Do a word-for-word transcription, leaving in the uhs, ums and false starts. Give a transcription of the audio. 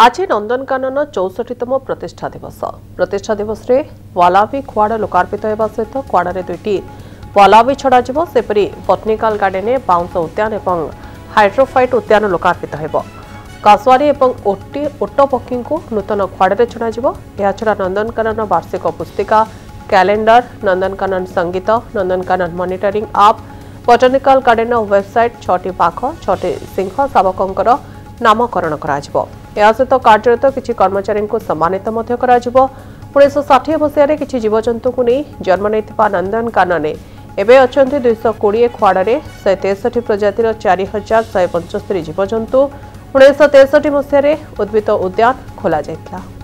आज नंदनकानन चौसठीतम प्रतिष्ठा दिवस प्रतिष्ठा दिवस में वालाबी खवाड़ा लोकार्पित होगा सहित खवाड़ा में दुईटी वालाबी छड़ा सेपरी बोटनिकाल गार्डन में बाउंस उद्यान और हाइड्रोफाइट उद्यान लोकार्पित हो कासुआरी और ओटी ओट पक्षी को नूतन खवाड़ा छड़ा यह छड़ा नंदनकानन वार्षिक पुस्तिका कैलेंडर नंदनकानन संगीत नंदनकानन मॉनिटरिंग आप बोटनिकाल गार्डन वेबसाइट छठी बाघ छठी सिंह शावकों नामकरण हो सहित कार्यरत किसी कर्मचारी को सम्मानित उन्नीस षाठी मसीह किसी जीवजंतु को नहीं जन्म नहीं नंदनकानन एवं अच्छा दुईश कोड़े खवाड़े शहे तेसठी प्रजातिर चार हजार शहे पंचस्तरी जीवजंतु उन्नीस तेसठी मसीह उद्भित उद्यान खोल जाता।